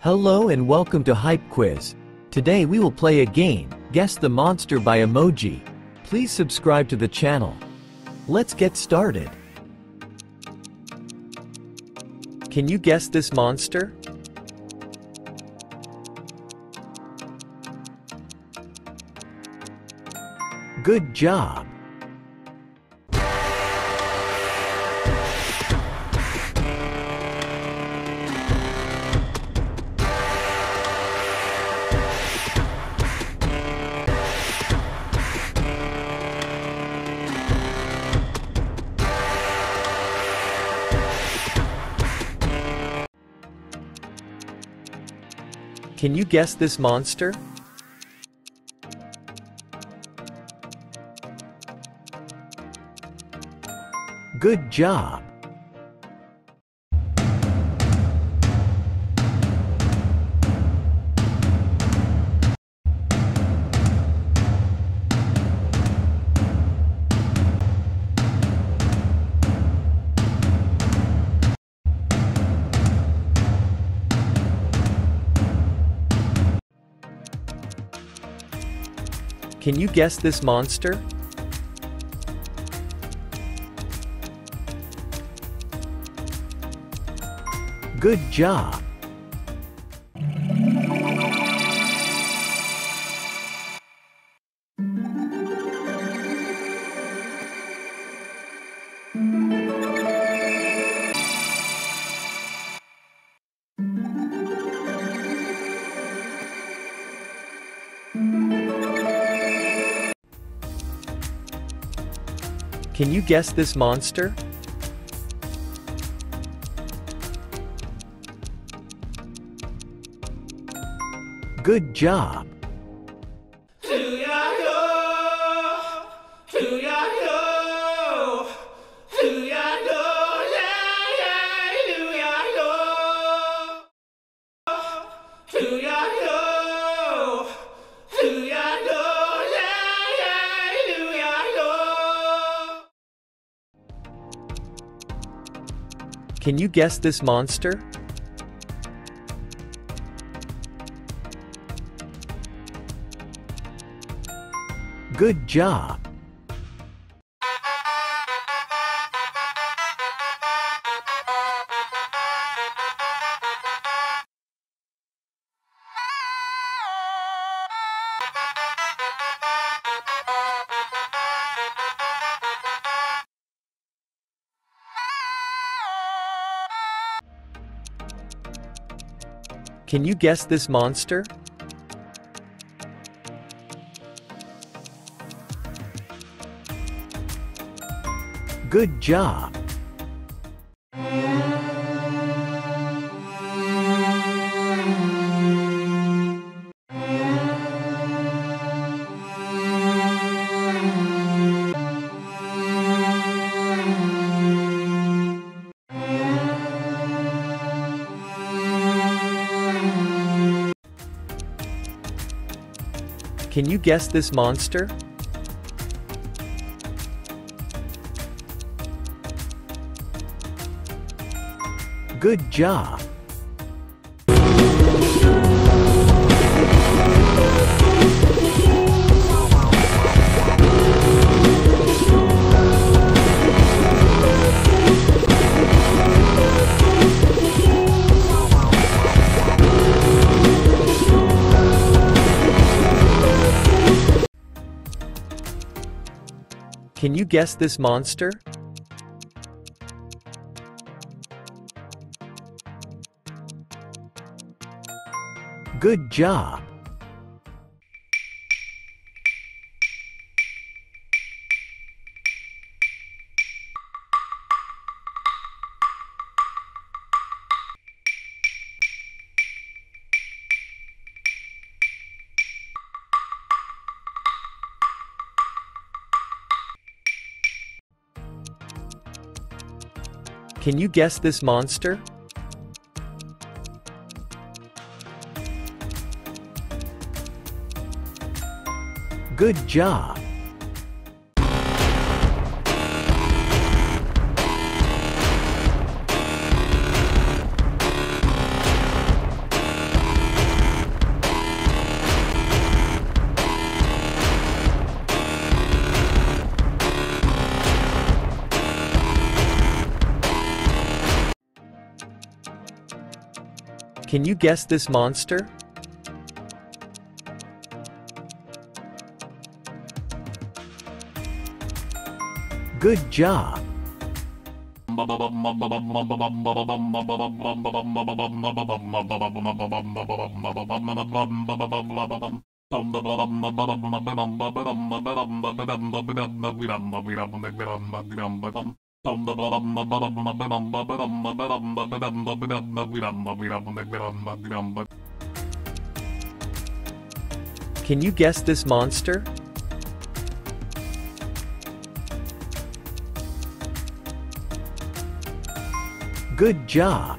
Hello and welcome to Hype Quiz. Today we will play a game, Guess the Monster by Emoji. Please subscribe to the channel. Let's get started. Can you guess this monster? Good job. Can you guess this monster? Good job. Can you guess this monster? Good job. Can you guess this monster? Good job. Can you guess this monster? Good job. Can you guess this monster? Good job. Can you guess this monster? Good job. Can you guess this monster? Good job. Can you guess this monster? Good job. Can you guess this monster? Good job. Can you guess this monster? Good job.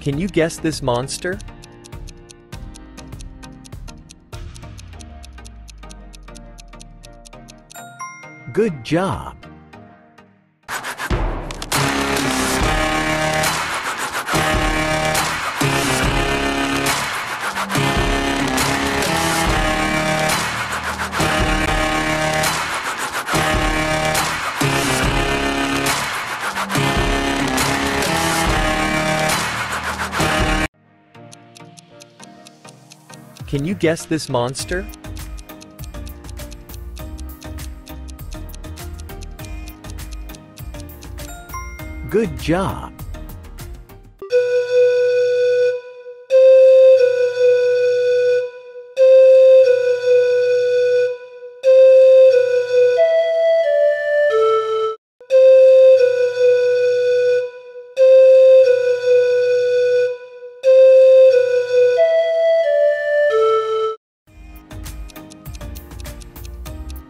Can you guess this monster? Good job. Can you guess this monster? Good job. Can you guess this monster? Good job.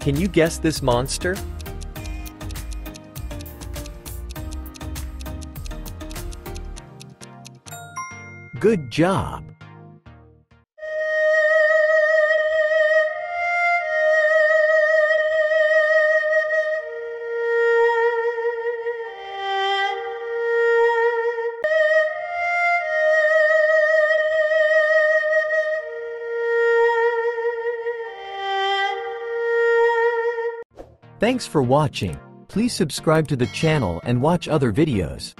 Can you guess this monster? Good job. Thanks for watching. Please subscribe to the channel and watch other videos.